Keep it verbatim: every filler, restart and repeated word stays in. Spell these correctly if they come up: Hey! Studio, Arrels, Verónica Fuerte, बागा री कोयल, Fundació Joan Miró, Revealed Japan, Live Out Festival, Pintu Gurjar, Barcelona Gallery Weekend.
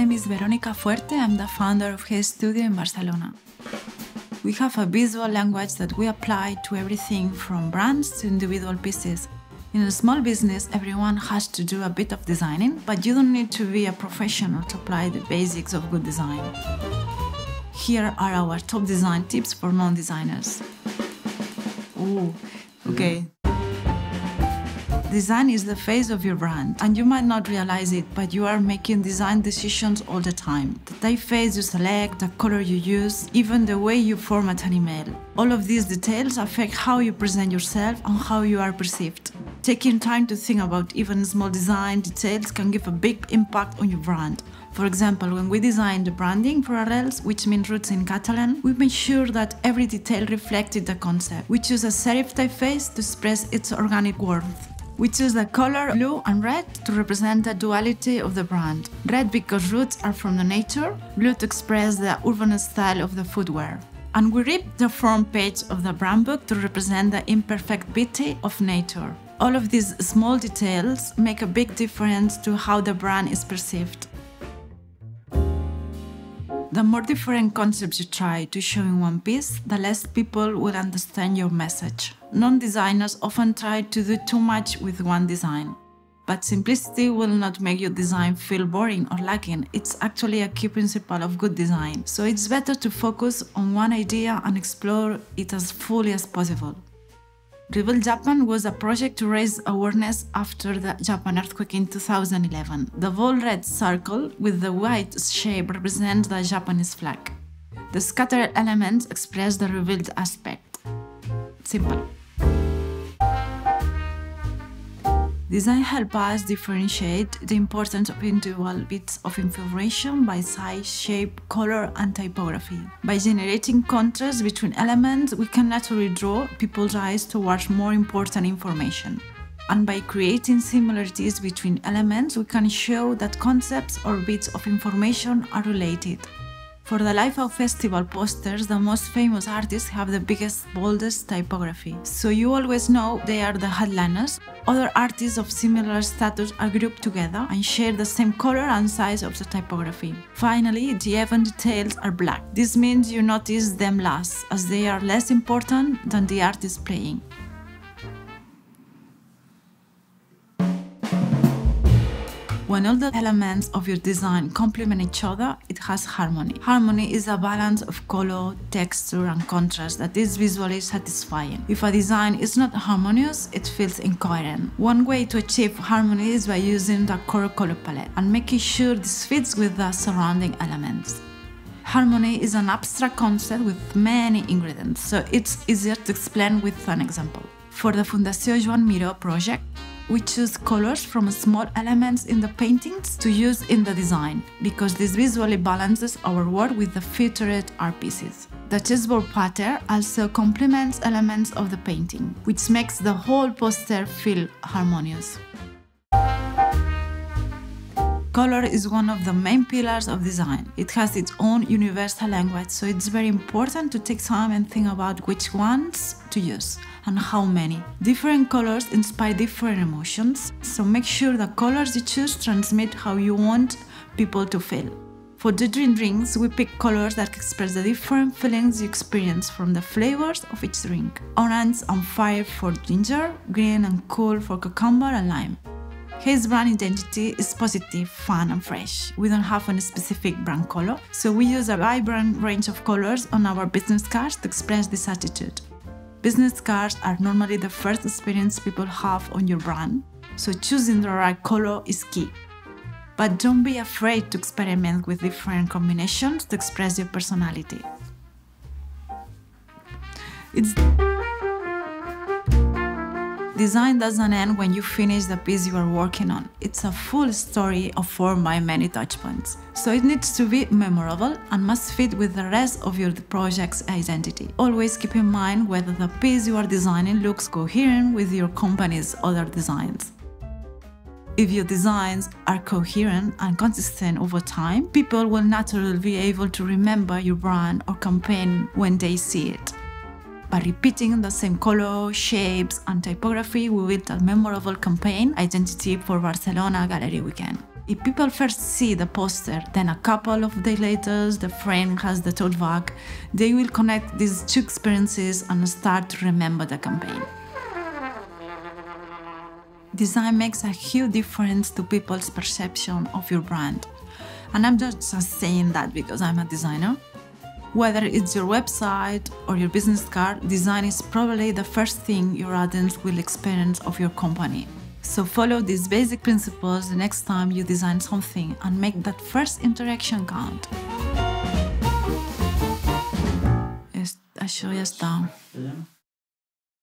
name is Verónica Fuerte. I'm the founder of Hey! Studio in Barcelona. We have a visual language that we apply to everything from brands to individual pieces. In a small business, everyone has to do a bit of designing, but you don't need to be a professional to apply the basics of good design. Here are our top design tips for non-designers. Ooh, okay. Design is the face of your brand, and you might not realize it, but you are making design decisions all the time. The typeface you select, the color you use, even the way you format an email. All of these details affect how you present yourself and how you are perceived. Taking time to think about even small design details can give a big impact on your brand. For example, when we designed the branding for Arrels, which means roots in Catalan, we made sure that every detail reflected the concept. We choose a serif typeface to express its organic warmth. We choose the color blue and red to represent the duality of the brand. Red because roots are from the nature, blue to express the urban style of the footwear. And we ripped the front page of the brand book to represent the imperfect beauty of nature. All of these small details make a big difference to how the brand is perceived. The more different concepts you try to show in one piece, the less people will understand your message. Non-designers often try to do too much with one design. But simplicity will not make your design feel boring or lacking. It's actually a key principle of good design. So it's better to focus on one idea and explore it as fully as possible. Revealed Japan was a project to raise awareness after the Japan earthquake in two thousand eleven. The bold red circle with the white shape represents the Japanese flag. The scattered elements express the revealed aspect. Simple. Design helps us differentiate the importance of individual bits of information by size, shape, color, and typography. By generating contrast between elements, we can naturally draw people's eyes towards more important information. And by creating similarities between elements, we can show that concepts or bits of information are related. For the Live Out Festival posters, the most famous artists have the biggest, boldest typography, so you always know they are the headliners. Other artists of similar status are grouped together and share the same color and size of the typography. Finally, the event details are black. This means you notice them last, as they are less important than the artist playing. When all the elements of your design complement each other, it has harmony. Harmony is a balance of color, texture, and contrast that is visually satisfying. If a design is not harmonious, it feels incoherent. One way to achieve harmony is by using the core color palette and making sure this fits with the surrounding elements. Harmony is an abstract concept with many ingredients, so it's easier to explain with an example. For the Fundació Joan Miró project, we choose colors from small elements in the paintings to use in the design, because this visually balances our work with the featured art pieces. The chessboard pattern also complements elements of the painting, which makes the whole poster feel harmonious. Color is one of the main pillars of design. It has its own universal language, so it's very important to take time and think about which ones to use and how many. Different colors inspire different emotions, so make sure the colors you choose transmit how you want people to feel. For the drink drinks, we pick colors that express the different feelings you experience from the flavors of each drink. Orange and fire for ginger, green and cool for cucumber and lime. His brand identity is positive, fun and fresh. We don't have a specific brand color, so we use a vibrant range of colors on our business cards to express this attitude. Business cards are normally the first experience people have on your brand, so choosing the right color is key. But don't be afraid to experiment with different combinations to express your personality. It's Design doesn't end when you finish the piece you are working on. It's a full story of formed by many touchpoints. So it needs to be memorable and must fit with the rest of your project's identity. Always keep in mind whether the piece you are designing looks coherent with your company's other designs. If your designs are coherent and consistent over time, people will naturally be able to remember your brand or campaign when they see it. By repeating the same color, shapes, and typography, we built a memorable campaign identity for Barcelona Gallery Weekend. If people first see the poster, then a couple of days later, the frame has the tote bag, they will connect these two experiences and start to remember the campaign. Design makes a huge difference to people's perception of your brand. And I'm just saying that because I'm a designer. Whether it's your website or your business card, design is probably the first thing your audience will experience of your company. So follow these basic principles the next time you design something and make that first interaction count. Això ja està.